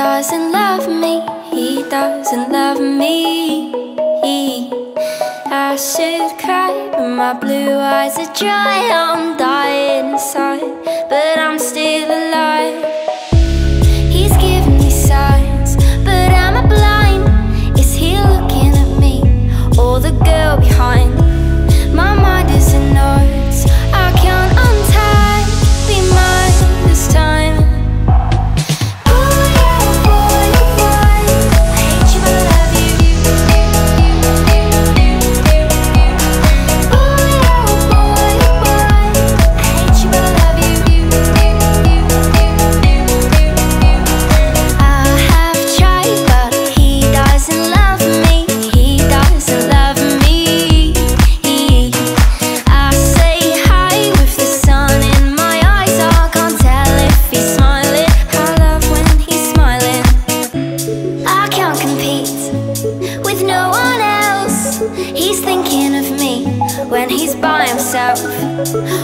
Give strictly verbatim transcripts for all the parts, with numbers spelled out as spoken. doesn't love me, he doesn't love me. I should cry, but my blue eyes are dry. I'm dying inside, but I'm still alive. He's giving me signs, but am I blind? Is he looking at me, or the girl behind? My mind is in knots, I can't untie. Be mine this time.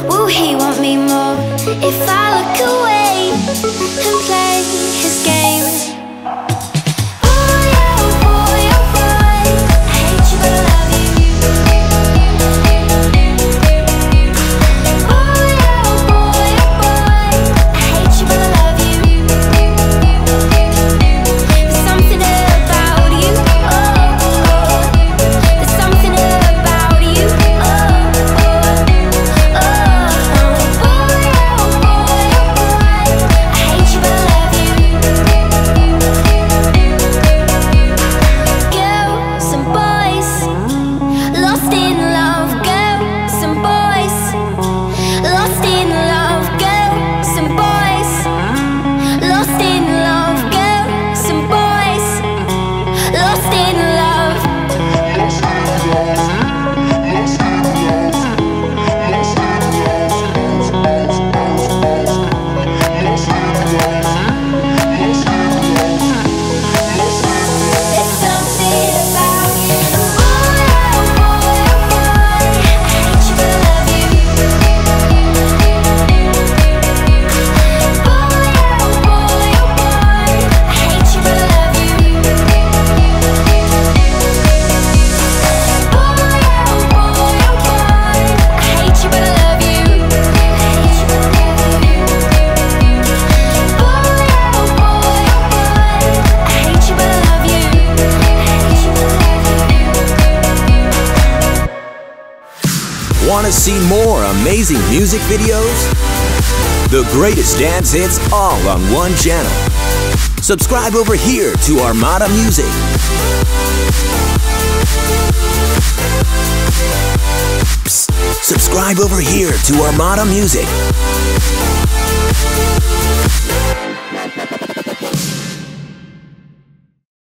Will he want me more if I look away and play his game? Want to see more amazing music videos? The greatest dance hits all on one channel. Subscribe over here to Armada Music. Psst, subscribe over here to Armada Music.